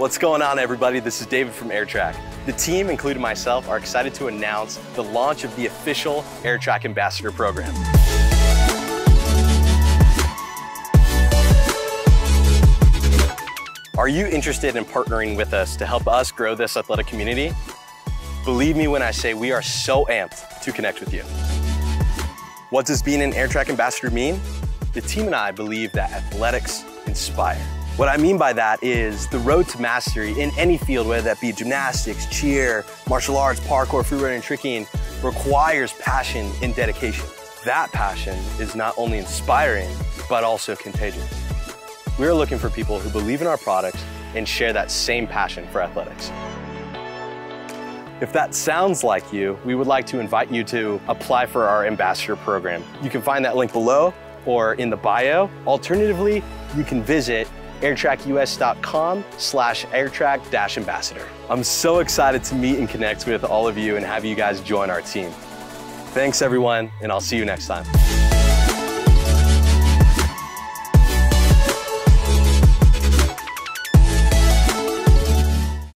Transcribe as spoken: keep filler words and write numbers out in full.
What's going on, everybody? This is David from AirTrack. The team, including myself, are excited to announce the launch of the official AirTrack Ambassador Program. Are you interested in partnering with us to help us grow this athletic community? Believe me when I say we are so amped to connect with you. What does being an AirTrack Ambassador mean? The team and I believe that athletics inspire. What I mean by that is the road to mastery in any field, whether that be gymnastics, cheer, martial arts, parkour, freerunning, tricking, requires passion and dedication. That passion is not only inspiring, but also contagious. We're looking for people who believe in our products and share that same passion for athletics. If that sounds like you, we would like to invite you to apply for our ambassador program. You can find that link below or in the bio. Alternatively, you can visit airtrackus.com slash airtrack dash ambassador. I'm so excited to meet and connect with all of you and have you guys join our team. Thanks everyone, and I'll see you next time.